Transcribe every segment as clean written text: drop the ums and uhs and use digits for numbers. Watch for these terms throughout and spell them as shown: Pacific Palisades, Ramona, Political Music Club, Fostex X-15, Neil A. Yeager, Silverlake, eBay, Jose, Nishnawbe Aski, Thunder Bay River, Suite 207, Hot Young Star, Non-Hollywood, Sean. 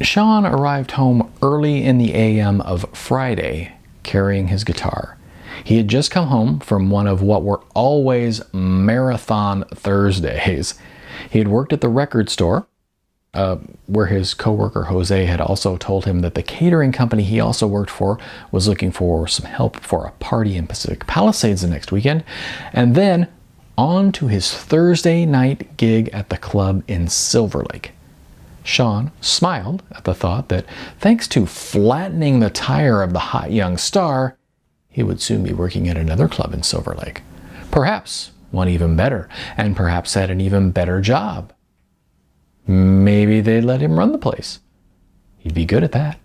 Sean arrived home early in the AM of Friday, carrying his guitar. He had just come home from one of what were always marathon Thursdays. He had worked at the record store, where his coworker Jose had also told him that the catering company he also worked for was looking for some help for a party in Pacific Palisades the next weekend, and then on to his Thursday night gig at the club in Silverlake. Sean smiled at the thought that thanks to flattening the tire of the Hot Young Star, he would soon be working at another club in Silverlake. Perhaps one even better, and perhaps at an even better job. Maybe they'd let him run the place. He'd be good at that.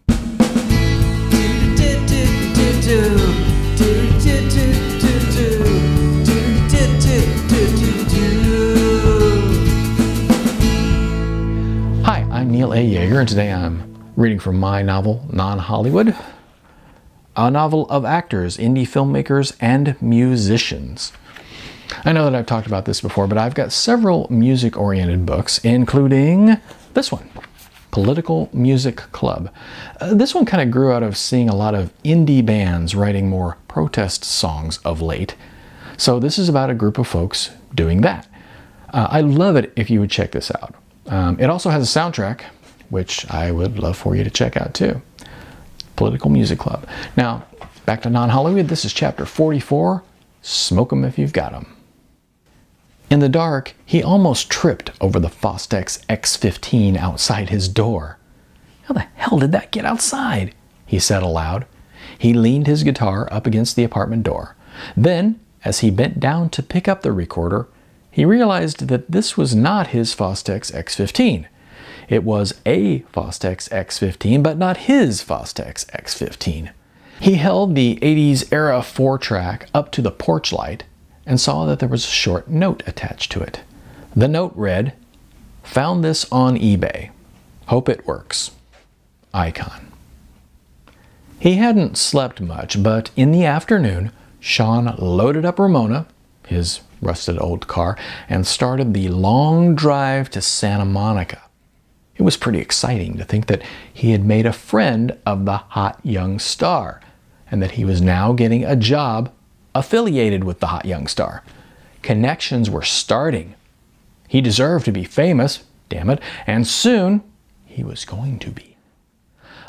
Hi, I'm Neil A. Yeager, and today I'm reading from my novel, Non-Hollywood, a novel of actors, indie filmmakers, and musicians. I know that I've talked about this before, but I've got several music-oriented books, including this one, Political Music Club. This one kind of grew out of seeing a lot of indie bands writing more protest songs of late. So this is about a group of folks doing that. I love it if you would check this out. It also has a soundtrack, which I would love for you to check out too. Political Music Club. Now, back to Non-Hollywood. This is chapter 44, Smoke 'em if you've got 'em. In the dark, he almost tripped over the Fostex X-15 outside his door. How the hell did that get outside? He said aloud. He leaned his guitar up against the apartment door. Then, as he bent down to pick up the recorder, he realized that this was not his Fostex X-15. It was a Fostex X-15, but not his Fostex X-15. He held the 80s era 4-track up to the porch light and saw that there was a short note attached to it. The note read, "Found this on eBay. Hope it works. Icon." He hadn't slept much, but in the afternoon, Sean loaded up Ramona, his rusted old car, and started the long drive to Santa Monica. It was pretty exciting to think that he had made a friend of the Hot Young Star, and that he was now getting a job affiliated with the Hot Young Star. Connections were starting. He deserved to be famous, damn it, and soon he was going to be.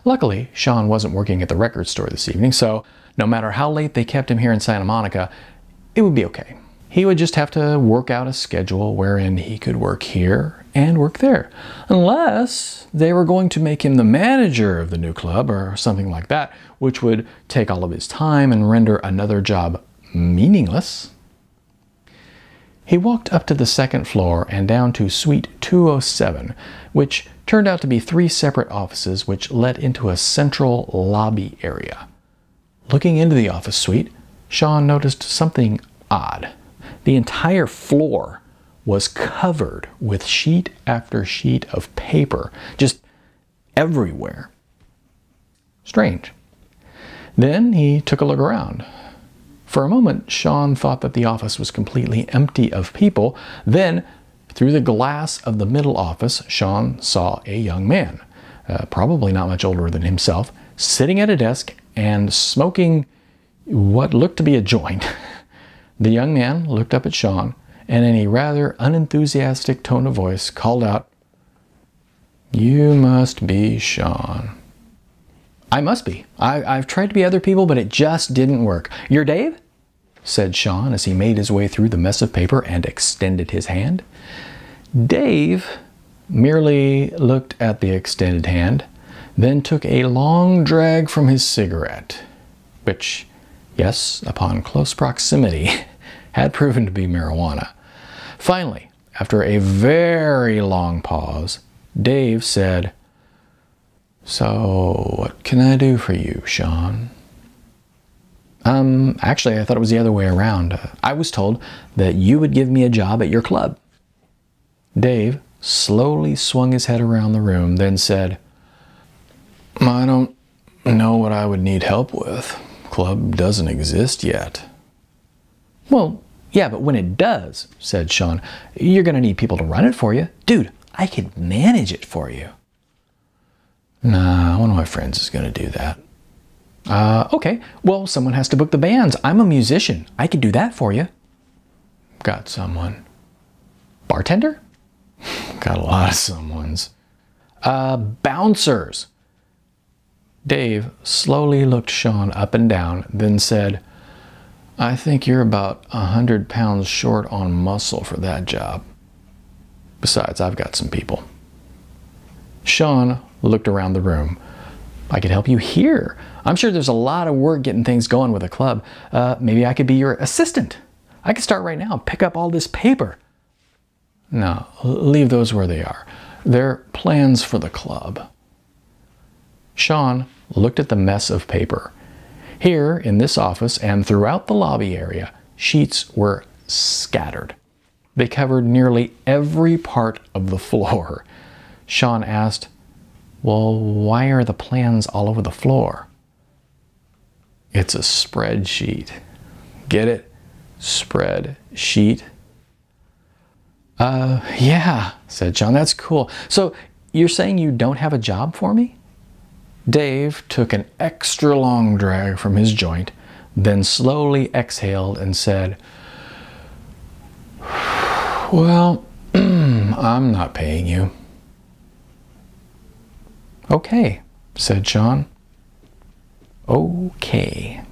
Luckily, Sean wasn't working at the record store this evening, so no matter how late they kept him here in Santa Monica, it would be okay. He would just have to work out a schedule wherein he could work here and work there, unless they were going to make him the manager of the new club or something like that, which would take all of his time and render another job meaningless. He walked up to the second floor and down to Suite 207, which turned out to be 3 separate offices which led into a central lobby area. Looking into the office suite, Sean noticed something odd. The entire floor was covered with sheet after sheet of paper, just everywhere. Strange. Then he took a look around. For a moment, Sean thought that the office was completely empty of people. Then, through the glass of the middle office, Sean saw a young man, probably not much older than himself, sitting at a desk and smoking what looked to be a joint. The young man looked up at Sean and in a rather unenthusiastic tone of voice called out, "You must be Sean." "I must be. I've tried to be other people, but it just didn't work. You're Dave?" said Sean as he made his way through the mess of paper and extended his hand. Dave merely looked at the extended hand, then took a long drag from his cigarette, which, yes, upon close proximity, had proven to be marijuana. Finally, after a very long pause, Dave said, "So, what can I do for you, Sean?" Actually, I thought it was the other way around. I was told that you would give me a job at your club." Dave slowly swung his head around the room, then said, "I don't know what I would need help with. Club doesn't exist yet." "Well, yeah, but when it does," said Sean, "you're going to need people to run it for you. Dude, I could manage it for you." Nah, one of my friends is going to do that. Okay, well, someone has to book the bands. I'm a musician. I could do that for you. Got someone. Bartender? Got a lot of someones. Bouncers. Dave slowly looked Sean up and down, then said, I think you're about 100 pounds short on muscle for that job. Besides, I've got some people. Sean looked around the room. I could help you here. I'm sure there's a lot of work getting things going with a club. Maybe I could be your assistant. I could start right now, pick up all this paper. No, leave those where they are. They're plans for the club. Sean looked at the mess of paper. Here in this office and throughout the lobby area, sheets were scattered. They covered nearly every part of the floor. Sean asked, well, why are the plans all over the floor? It's a spreadsheet. Get it? Spreadsheet. Yeah, said Sean, that's cool. So you're saying you don't have a job for me? Dave took an extra long drag from his joint, then slowly exhaled and said, well, I'm not paying you. Okay, said Sean. Okay.